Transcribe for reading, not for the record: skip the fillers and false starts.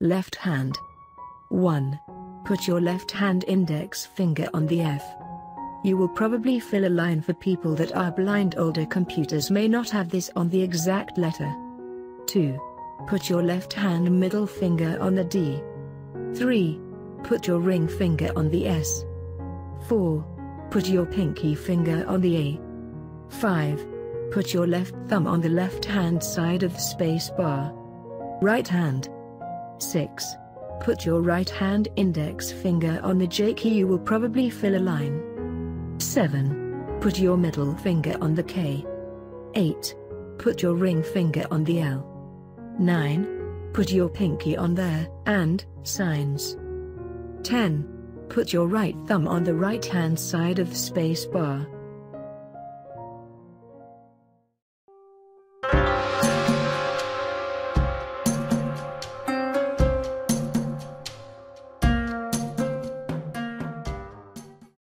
Left hand. 1. Put your left hand index finger on the F. You will probably fill a line for people that are blind. Older computers may not have this on the exact letter. 2. Put your left hand middle finger on the D. 3. Put your ring finger on the S. 4. Put your pinky finger on the A. 5. Put your left thumb on the left-hand side of the space bar. Right hand. 6. Put your right hand index finger on the J key. You will probably fill a line. 7. Put your middle finger on the K. 8. Put your ring finger on the L. 9. Put your pinky on there, and signs. 10. Put your right thumb on the right-hand side of the space bar.